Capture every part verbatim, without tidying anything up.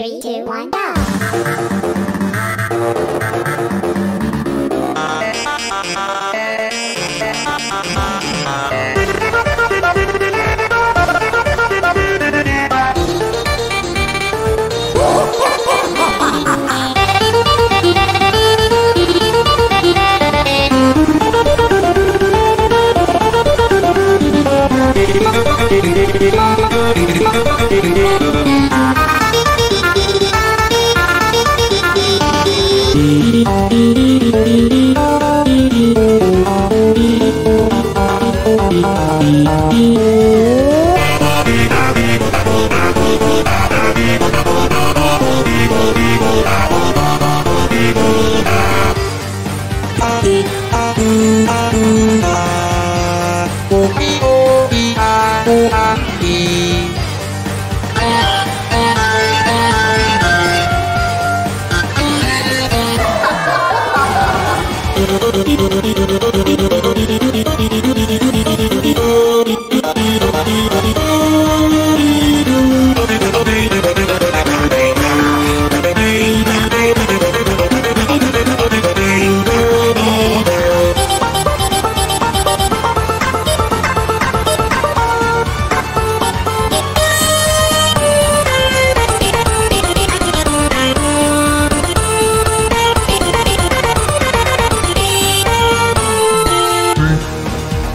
Three, two, one, go!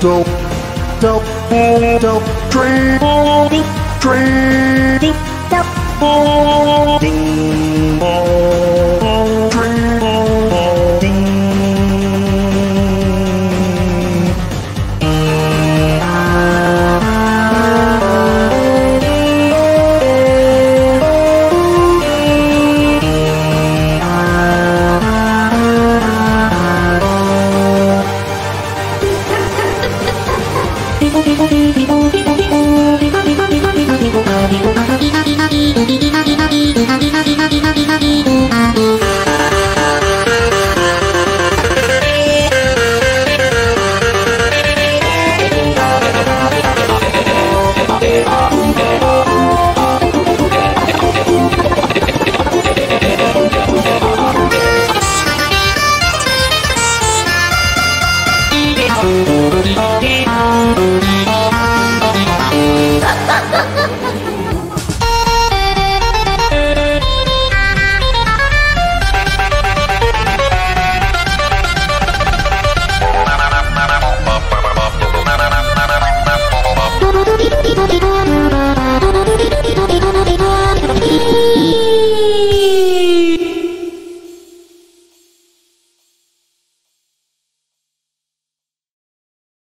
Double, double, triple, triple, double.